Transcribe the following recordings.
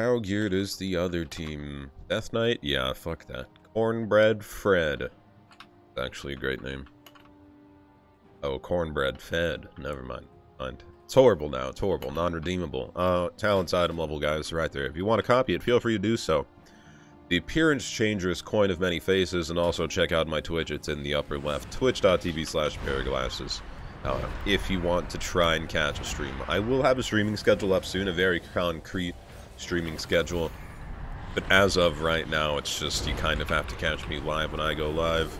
How geared is the other team? Death Knight? Yeah, fuck that. Cornbread Fred. That's actually a great name. Oh, Cornbread Fed. Never mind. It's horrible now. It's horrible. Non-redeemable. Talents item level, guys, right there. If you want to copy it, feel free to do so. The appearance changer is Coin of Many Faces, and also check out my Twitch. It's in the upper left. Twitch.tv/paraglasses. If you want to try and catch a stream. I will have a streaming schedule up soon, a very concrete streaming schedule. But as of right now, it's just you kind of have to catch me live when I go live.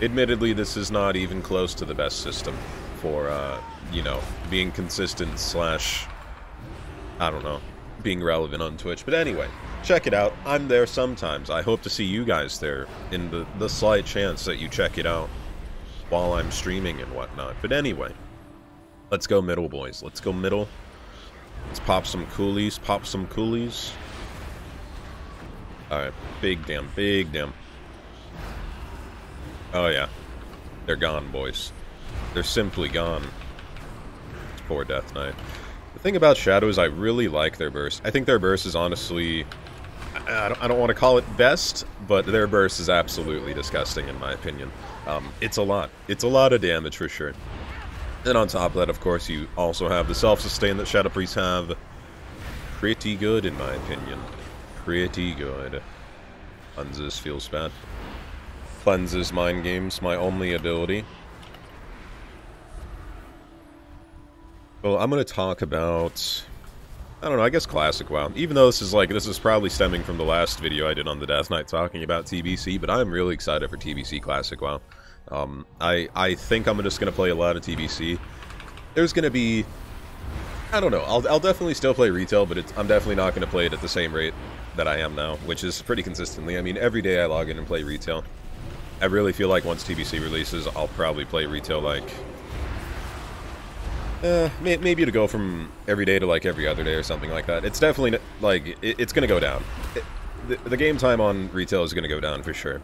Admittedly, this is not even close to the best system for, you know, being consistent slash, I don't know, being relevant on Twitch. But anyway, check it out. I'm there sometimes. I hope to see you guys there in the slight chance that you check it out while I'm streaming and whatnot. But anyway, let's go middle, boys. Let's go middle. Let's pop some coolies. Pop some coolies. Alright. Big damn. Big damn. Oh, yeah. They're gone, boys. They're simply gone. Poor Death Knight. The thing about Shadow is I really like their burst. I think their burst is honestly... I don't want to call it best, but their burst is absolutely disgusting in my opinion. It's a lot. It's a lot of damage for sure. And on top of that, of course, you also have the self-sustain that Shadow Priests have. Pretty good in my opinion. Pretty good. Cleanses feels bad. Cleanses mind games, my only ability. Well, I'm going to talk about... I don't know, I guess Classic WoW. Even though this is probably stemming from the last video I did on the Death Knight talking about TBC, but I'm really excited for TBC Classic WoW. I think I'm just going to play a lot of TBC. There's going to be... I don't know, I'll definitely still play retail, but I'm definitely not going to play it at the same rate that I am now, which is pretty consistently. I mean, every day I log in and play retail. I really feel like once TBC releases, I'll probably play retail like... maybe to go from every day to like every other day or something like that. It's definitely like it's gonna go down. The game time on retail is gonna go down for sure.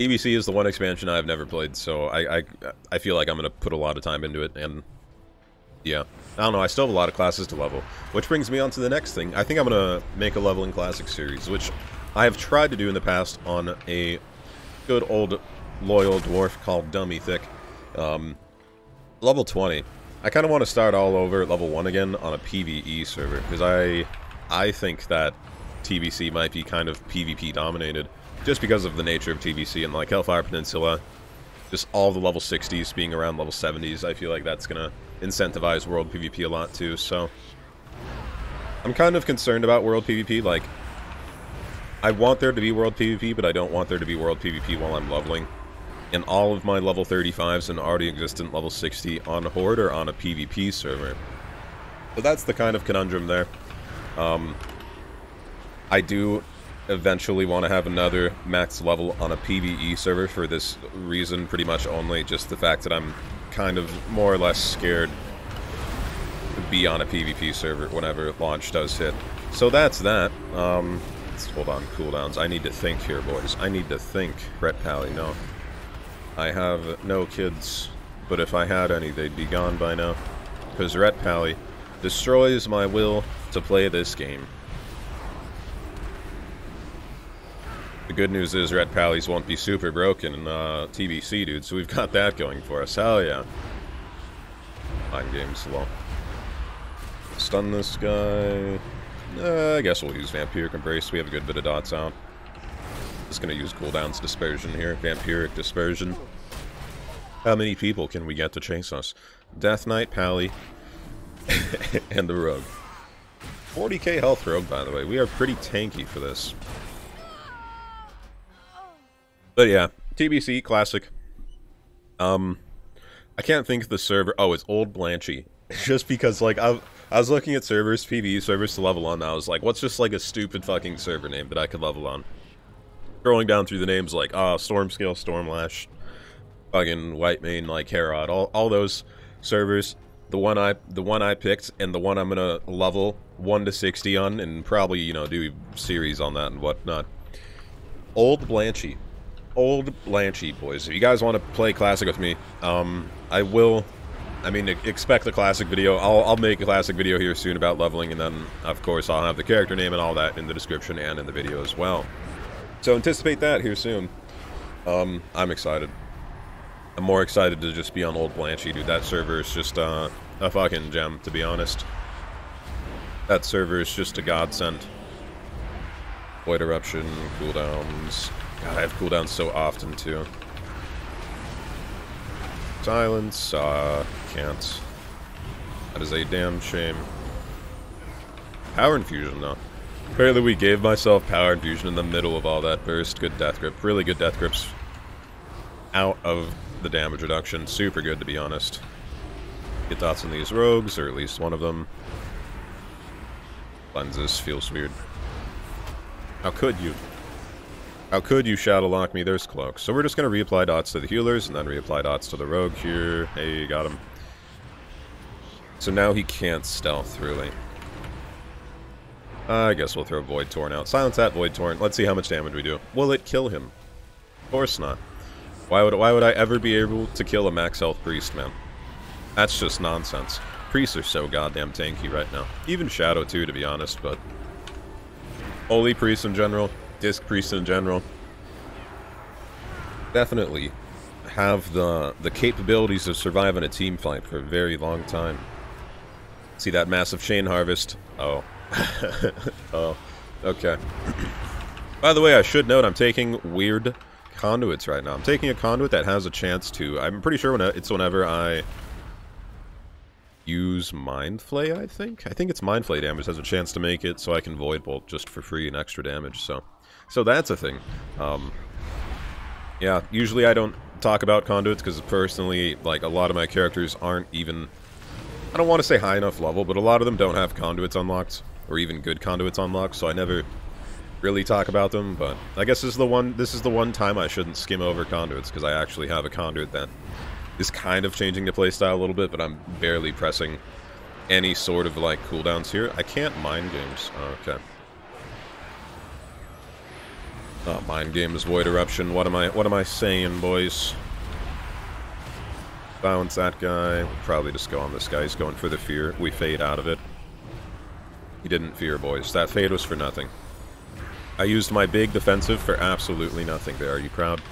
TBC is the one expansion I've never played, so I feel like I'm gonna put a lot of time into it, and yeah, I don't know. I still have a lot of classes to level, which brings me on to the next thing. I think I'm gonna make a leveling classic series, which I have tried to do in the past on a good old loyal dwarf called Dummy Thick, level 20. I kind of want to start all over at level 1 again on a PvE server, because I think that TBC might be kind of PvP dominated, just because of the nature of TBC and like Hellfire Peninsula, just all the level 60s being around level 70s, I feel like that's going to incentivize world PvP a lot too, so... I'm kind of concerned about world PvP, like... I want there to be world PvP, but I don't want there to be world PvP while I'm leveling. And all of my level 35s and already existent level 60 on Horde or on a PvP server. So that's the kind of conundrum there. I do eventually want to have another max level on a PvE server for this reason pretty much only. Just the fact that I'm kind of more or less scared to be on a PvP server whenever launch does hit. So that's that. Let's hold on, cooldowns. I need to think here, boys. I need to think. Ret Pally, no. I have no kids, but if I had any, they'd be gone by now. Because Ret Pally destroys my will to play this game. The good news is Ret Pally's won't be super broken in TBC, dude, so we've got that going for us. Hell yeah. Mind game's low. Stun this guy. I guess we'll use Vampiric Embrace. We have a good bit of dots out. Just gonna use cooldowns dispersion here. Vampiric dispersion. How many people can we get to chase us? Death Knight, Pally, and the Rogue. 40k health Rogue, by the way. We are pretty tanky for this. But yeah, TBC Classic. I can't think of the server. Oh, it's Old Blanchy. Just because, like, I was looking at servers, PvE servers to level on. And I was like, what's just like a stupid fucking server name that I could level on? Scrolling down through the names like, Stormscale, Stormlash, fucking Whitemane, like Herod, all those servers. The one I picked and the one I'm gonna level 1 to 60 on and probably, you know, do series on that and whatnot. Old Blanchy. Old Blanchy, boys. If you guys want to play Classic with me, I will I mean, expect the classic video. I'll make a classic video here soon about leveling, and then, of course, I'll have the character name and all that in the description and in the video as well. So anticipate that here soon. I'm excited. I'm more excited to just be on Old Blanchy, dude. That server is just a fucking gem, to be honest. That server is just a godsend. Void eruption, cooldowns. God, I have cooldowns so often, too. Silence, can't. That is a damn shame. Power infusion, though. Apparently we gave myself power infusion in the middle of all that burst. Good death grip. Really good death grips. Out of the damage reduction. Super good, to be honest. Get dots on these rogues, or at least one of them. Lenses feels weird. How could you? How could you shadow lock me? There's cloak. So we're just going to reapply dots to the healers, and then reapply dots to the rogue here. Hey, got him. So now he can't stealth, really. I guess we'll throw Void Torment out. Silence that Void Torment. Let's see how much damage we do. Will it kill him? Of course not. Why would I ever be able to kill a max health priest, man? That's just nonsense. Priests are so goddamn tanky right now. Even Shadow too, to be honest, but... Holy priests in general, disc priests in general, definitely have the capabilities of surviving a team fight for a very long time. See that massive chain harvest? Oh. Oh. Okay. By the way, I should note I'm taking weird conduits right now. I'm taking a conduit that has a chance to... I'm pretty sure whenever I use Mind flay, I think. I think it's Mind flay damage has a chance to make it so I can Void bolt just for free and extra damage. So that's a thing. Yeah, usually I don't talk about conduits because personally, like, a lot of my characters aren't even... I don't want to say high enough level, but a lot of them don't have conduits unlocked or even good conduits unlocked, so I never really talk about them, but I guess this is the one time I shouldn't skim over conduits, because I actually have a conduit that is kind of changing the playstyle a little bit, but I'm barely pressing any sort of, like, cooldowns here. I can't mind games. Oh, okay. Oh, mind games, Void eruption. What am I saying, boys? Balance that guy. We'll probably just go on this guy. He's going for the fear. We fade out of it. He didn't fear, boys. That fade was for nothing. I used my big defensive for absolutely nothing there. Are you proud?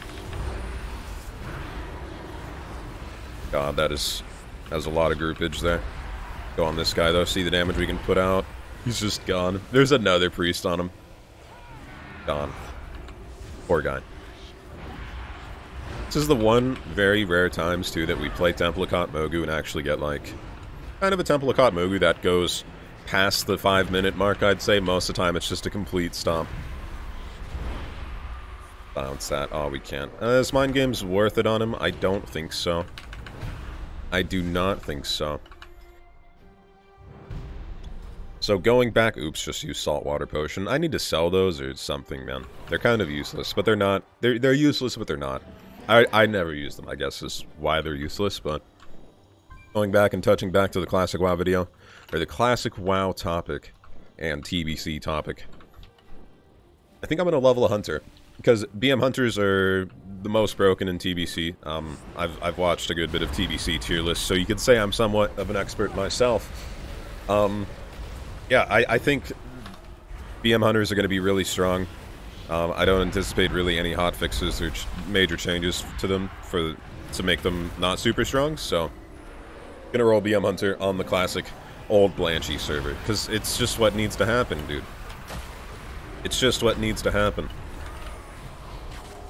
God, that is a lot of groupage there. Go on this guy, though. See the damage we can put out. He's just gone. There's another priest on him. Gone. Poor guy. This is the one very rare times, too, that we play Temple of Kotmogu and actually get, like, kind of a Temple of Kotmogu that goes past the 5-minute mark, I'd say. Most of the time, it's just a complete stomp. Bounce that. Oh, we can't. Is Mind Games worth it on him? I don't think so. I do not think so. So going back... Oops, just use Saltwater Potion. I need to sell those or something, man. They're kind of useless, but they're not... They're useless, but they're not. I never use them, I guess, is why they're useless, but... Going back and touching back to the Classic WoW video, or the Classic WoW topic, and TBC topic. I think I'm going to level a Hunter, because BM Hunters are the most broken in TBC. I've watched a good bit of TBC tier lists, so you could say I'm somewhat of an expert myself. Yeah, I think BM Hunters are going to be really strong. I don't anticipate really any hot fixes or major changes to them to make them not super strong, so... Gonna roll BM Hunter on the classic Old Blanchy server, because it's just what needs to happen, dude. It's just what needs to happen.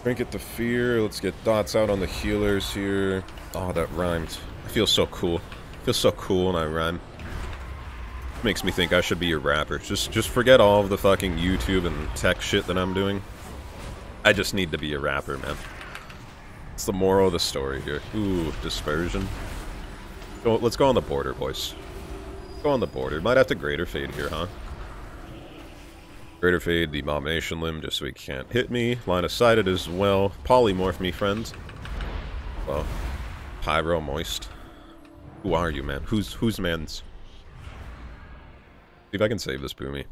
Drink it to fear. Let's get dots out on the healers here. Oh, that rhymed. I feel so cool. I feel so cool when I rhyme. Makes me think I should be a rapper. Just forget all of the fucking YouTube and tech shit that I'm doing. I just need to be a rapper, man. It's the moral of the story here. Ooh, dispersion. Let's go on the border, boys. Go on the border. Might have to Greater Fade here, huh? Greater Fade, the Abomination Limb, just so he can't hit me. Line of sighted as well. Polymorph me, friend. Well, Pyro Moist. Who are you, man? Who's man's? See if I can save this boomy.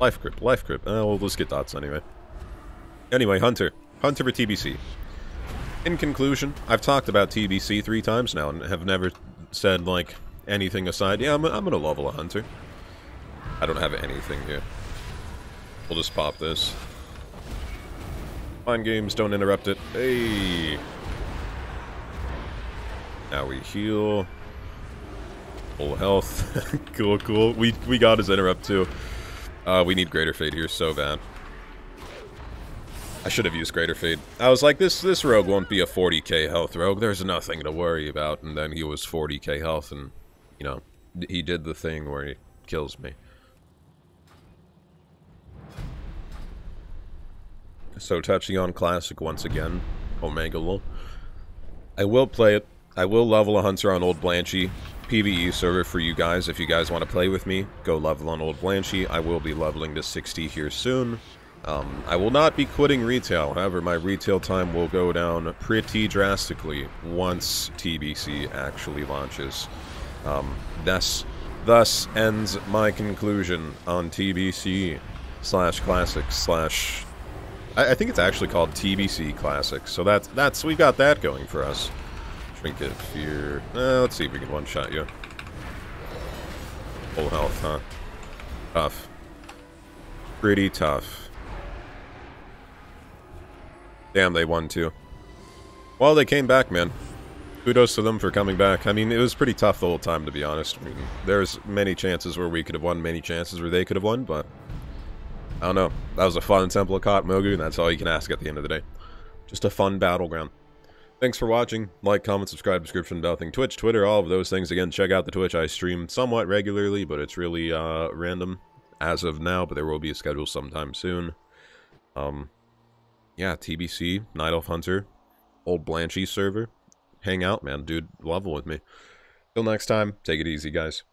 Life Grip, Life Grip. Well, let's get dots anyway. Anyway, Hunter. Hunter for TBC. In conclusion, I've talked about TBC 3 times now and have never said, like, anything aside, yeah, I'm gonna level a hunter. I don't have anything here. We'll just pop this. Fine games, don't interrupt it. Hey! Now we heal. Full health. Cool, cool. We got his interrupt, too. We need Greater Fade here so bad. I should have used Greater Fade. I was like, this rogue won't be a 40k health rogue. There's nothing to worry about. And then he was 40k health, and, you know, he did the thing where he kills me. So, touching on Classic once again. Omega Lul. I will play it. I will level a hunter on Old Blanchy. PvE server for you guys. If you guys want to play with me, go level on Old Blanchy. I will be leveling to 60 here soon. I will not be quitting retail. However, my retail time will go down pretty drastically once TBC actually launches. Thus ends my conclusion on TBC/Classic/ I think it's actually called TBC Classic. So that's we got that going for us. Trinket of Fear. Let's see if we can one-shot you. Full health, huh? Tough. Pretty tough. Damn, they won too. Well, they came back, man. Kudos to them for coming back. I mean, it was pretty tough the whole time, to be honest. I mean, there's many chances where we could have won, many chances where they could have won, but I don't know. That was a fun Temple of Kotmogu, and that's all you can ask at the end of the day. Just a fun battleground. Thanks for watching. Like, comment, subscribe, description, bell thing, Twitch, Twitter, all of those things. Again, check out the Twitch. I stream somewhat regularly, but it's really random as of now, but there will be a schedule sometime soon. Yeah, TBC, Night Elf Hunter, Old Blanchy server. Hang out, man. Dude, level with me. Till next time, take it easy, guys.